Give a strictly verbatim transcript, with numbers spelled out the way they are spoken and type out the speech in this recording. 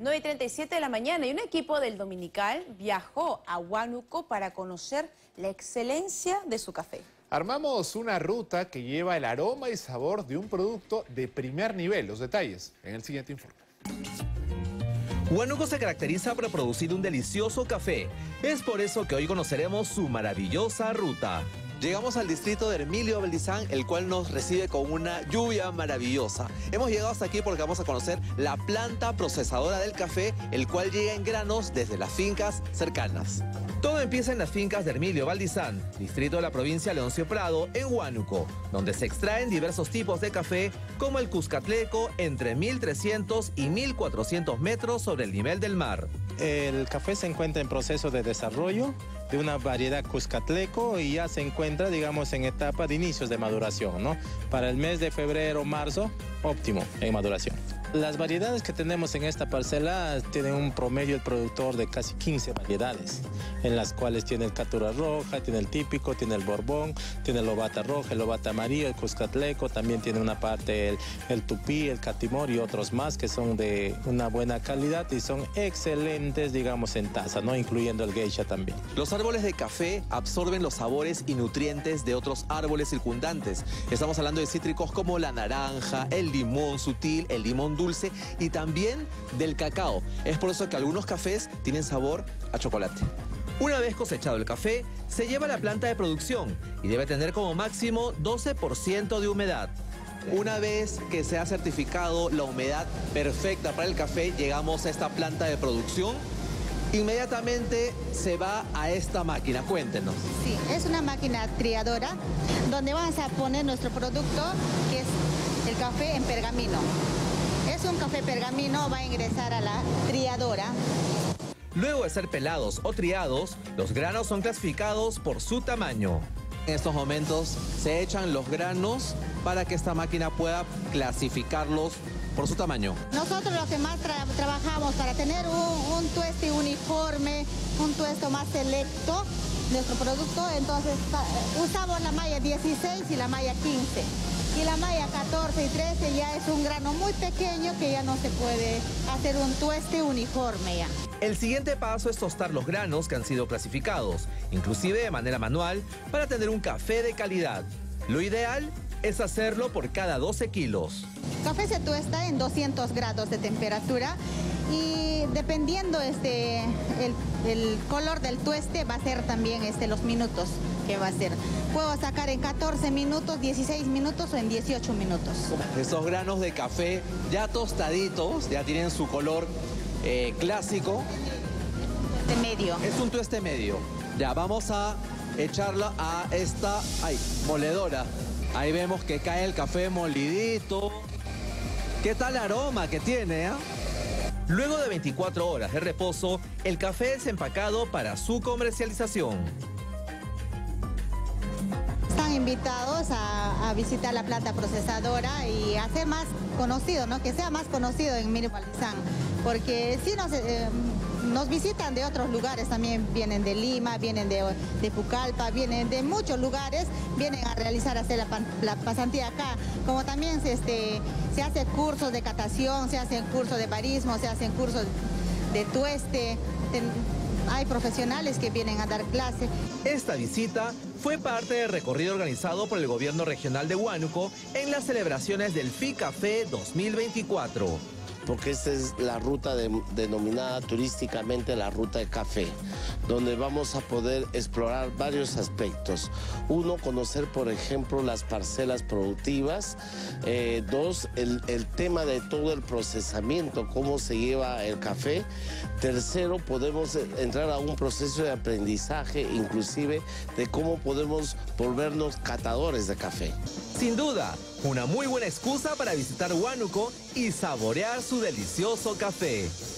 nueve y treinta y siete de la mañana y un equipo del Dominical viajó a Huánuco para conocer la excelencia de su café. Armamos una ruta que lleva el aroma y sabor de un producto de primer nivel. Los detalles en el siguiente informe. Huánuco se caracteriza por producir un delicioso café. Es por eso que hoy conoceremos su maravillosa ruta. Llegamos al distrito de Hermilio Valdizán, el cual nos recibe con una lluvia maravillosa. Hemos llegado hasta aquí porque vamos a conocer la planta procesadora del café, el cual llega en granos desde las fincas cercanas. Todo empieza en las fincas de Hermilio Valdizán, distrito de la provincia Leoncio Prado, en Huánuco, donde se extraen diversos tipos de café, como el Cuscatleco, entre mil trescientos y mil cuatrocientos metros sobre el nivel del mar. El café se encuentra en proceso de desarrollo de una variedad Cuscatleco y ya se encuentra, digamos, en etapa de inicios de maduración, ¿no? Para el mes de febrero, marzo, óptimo en maduración. Las variedades que tenemos en esta parcela tienen un promedio el productor de casi quince variedades, en las cuales tiene el catura roja, tiene el típico, tiene el borbón, tiene el lobata roja, el lobata amarillo, el cuscatleco, también tiene una parte el, el tupí, el catimor y otros más que son de una buena calidad y son excelentes, digamos, en taza, ¿no? Incluyendo el geisha también. Los árboles de café absorben los sabores y nutrientes de otros árboles circundantes. Estamos hablando de cítricos como la naranja, el limón sutil, el limón dulce y también del cacao. Es por eso que algunos cafés tienen sabor a chocolate. Una vez cosechado el café, se lleva a la planta de producción y debe tener como máximo doce por ciento de humedad. Una vez que se ha certificado la humedad perfecta para el café, llegamos a esta planta de producción. Inmediatamente se va a esta máquina, cuéntenos. Sí, es una máquina triadora donde vamos a poner nuestro producto, que es el café en pergamino. Es un café pergamino, va a ingresar a la triadora. Luego de ser pelados o triados, los granos son clasificados por su tamaño. En estos momentos se echan los granos para que esta máquina pueda clasificarlos por su tamaño. Nosotros los que más tra trabajamos para tener un, un tueste uniforme, un tuesto más selecto, nuestro producto, entonces usamos la malla dieciséis y la malla quince. Y la malla catorce y trece ya es un grano muy pequeño que ya no se puede hacer un tueste uniforme ya. El siguiente paso es tostar los granos que han sido clasificados, inclusive de manera manual, para tener un café de calidad. Lo ideal es hacerlo por cada doce kilos. El café se tuesta en doscientos grados de temperatura y dependiendo este, el, el color del tueste va a ser también este, los minutos que va a ser. Puedo sacar en catorce minutos, dieciséis minutos o en dieciocho minutos. Esos granos de café ya tostaditos, ya tienen su color eh, clásico. De medio. Es un tueste medio. Ya vamos a echarla a esta ay, moledora. Ahí vemos que cae el café molidito. ¿Qué tal aroma que tiene? ¿eh? Luego de veinticuatro horas de reposo, el café es empacado para su comercialización. Están invitados a, a visitar la planta procesadora y hacer más conocido, ¿no? Que sea más conocido en Hermilio Valdizán, porque sí nos, eh, nos visitan de otros lugares también, vienen de Lima, vienen de, de Pucallpa, vienen de muchos lugares, vienen a realizar, a hacer la, la pasantía acá, como también se, este, se hacen cursos de catación, se hacen cursos de barismo, se hacen cursos de tueste, ten, hay profesionales que vienen a dar clase. Esta visita fue parte del recorrido organizado por el gobierno regional de Huánuco en las celebraciones del FICAFE dos mil veinticuatro. Porque esta es la ruta de, denominada turísticamente la ruta de café, donde vamos a poder explorar varios aspectos. Uno, conocer, por ejemplo, las parcelas productivas. Eh, dos, el, el tema de todo el procesamiento, cómo se lleva el café. Tercero, podemos entrar a un proceso de aprendizaje, inclusive, de cómo podemos volvernos catadores de café. Sin duda, una muy buena excusa para visitar Huánuco y saborear su delicioso café.